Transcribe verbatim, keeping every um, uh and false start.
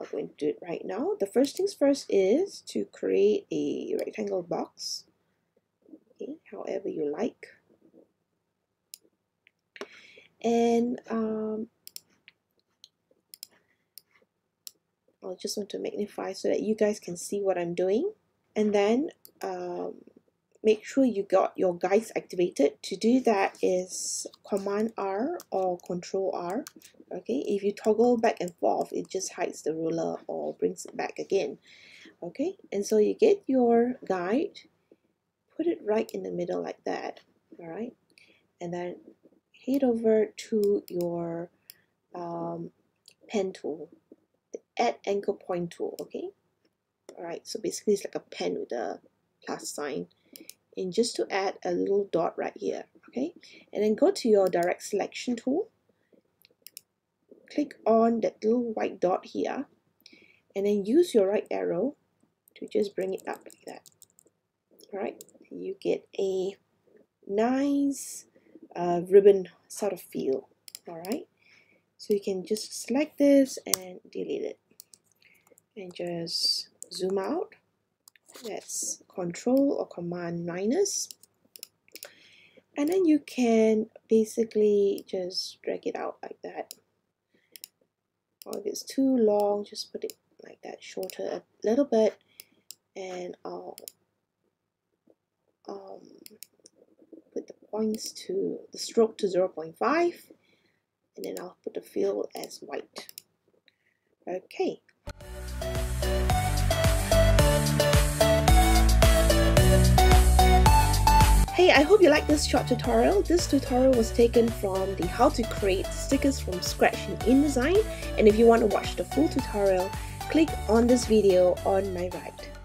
I'm going to do it right now. The first things first is to create a rectangle box, okay, however you like. And um, I'll just want to magnify so that you guys can see what I'm doing. And then um, make sure you got your guides activated. To do that is Command R or Control R. Okay, if you toggle back and forth, it just hides the ruler or brings it back again. Okay, and so you get your guide, put it right in the middle like that. All right, and then head over to your um, pen tool, add anchor point tool. Okay, all right, so basically it's like a pen with a plus sign, and just to add a little dot right here. Okay, and then go to your direct selection tool, click on that little white dot here, and then use your right arrow to just bring it up like that. All right, you get a nice Uh, ribbon sort of feel. Alright, so you can just select this and delete it and just zoom out. That's Control or Command minus, and then you can basically just drag it out like that, or if it's too long just put it like that, shorter a little bit. And I'll um, put the points to the stroke to zero point five, and then I'll put the fill as white. Okay. Hey, I hope you like this short tutorial. This tutorial was taken from the How to Create Stickers from Scratch in InDesign, and if you want to watch the full tutorial, click on this video on my right.